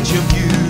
image of you.